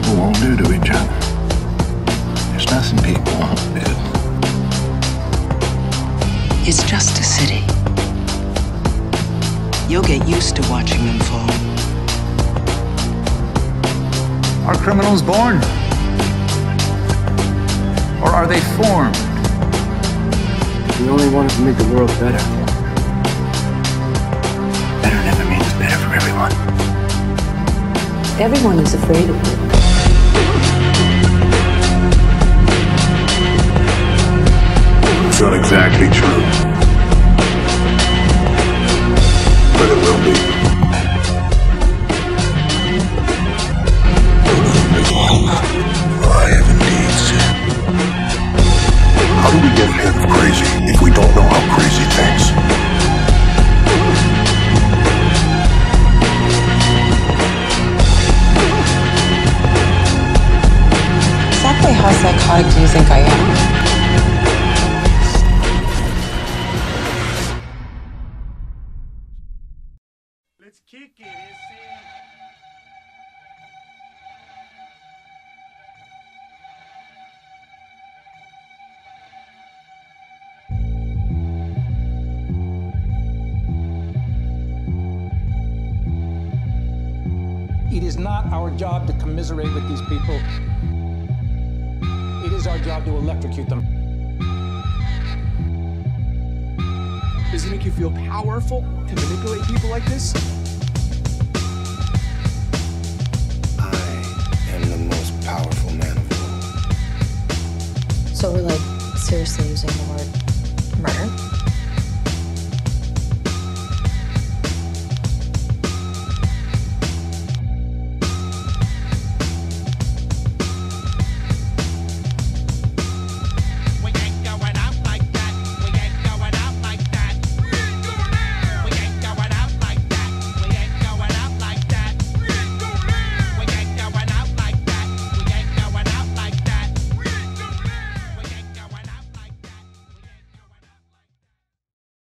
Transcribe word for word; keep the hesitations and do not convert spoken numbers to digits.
people won't do to each other. There's nothing people won't do. It's just a city. You'll get used to watching them fall. Are criminals born? Or are they formed? We only wanted to make the world better. Better never means better for everyone. Everyone is afraid of it. It's not exactly true. But it will be. I have indeed sinned. How do we get ahead of crazy if we don't know how crazy thinks? Exactly how psychotic do you think I am? Let's kick it, it's it. It is not our job to commiserate with these people. It is our job to electrocute them. Does it make you feel powerful to manipulate people like this? I am the most powerful man of all. So we're like seriously using